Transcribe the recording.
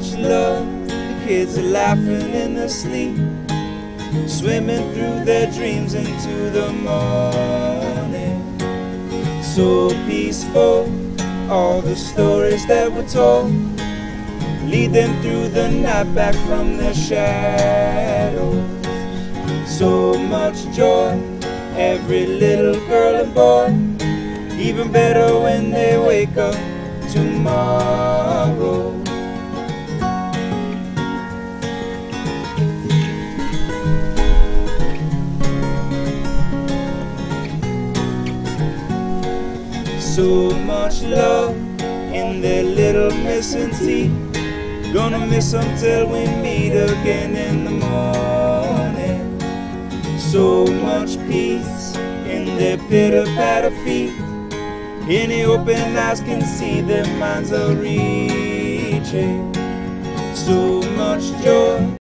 much love. The kids are laughing in their sleep, swimming through their dreams into the morning. So peaceful, all the stories that were told lead them through the night back from the shadows. So much joy, every little girl and boy, even better when they wake up tomorrow. So much love in their little missing teeth. Gonna miss them till we meet again in the morning. So much peace in their pitter-patter feet. Any open eyes can see their minds are reaching. So much joy.